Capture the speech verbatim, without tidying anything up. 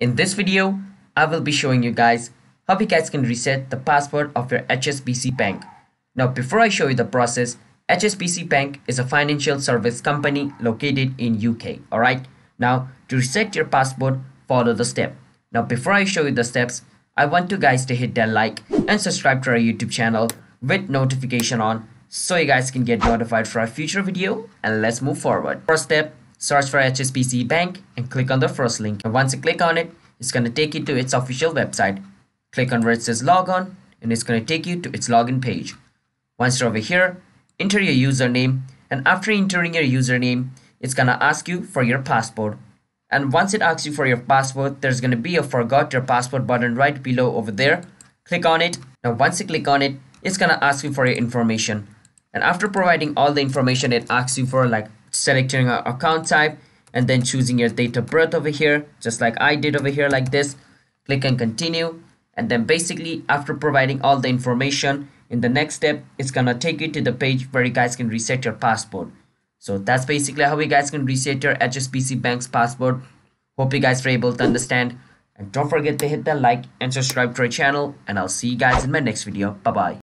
In this video, I will be showing you guys how you guys can reset the password of your H S B C bank. Now, before I show you the process, H S B C Bank is a financial service company located in U K. Alright, now to reset your password, follow the step. Now, before I show you the steps, I want you guys to hit that like and subscribe to our YouTube channel with notification on so you guys can get notified for our future video, and let's move forward. First step, search for H S B C Bank and click on the first link. And once you click on it, it's going to take you to its official website. Click on where it says log on and it's going to take you to its login page. Once you're over here, enter your username, and after entering your username, it's going to ask you for your password. And once it asks you for your password, there's going to be a forgot your password button right below over there. Click on it. Now once you click on it, it's going to ask you for your information. And after providing all the information, it asks you for like selecting your account type and then choosing your date of birth over here, just like I did over here like this. Click and continue. And then basically after providing all the information, in the next step, it's gonna take you to the page where you guys can reset your password. So that's basically how you guys can reset your H S B C Bank's password. Hope you guys were able to understand. And don't forget to hit that like and subscribe to our channel. And I'll see you guys in my next video. Bye bye.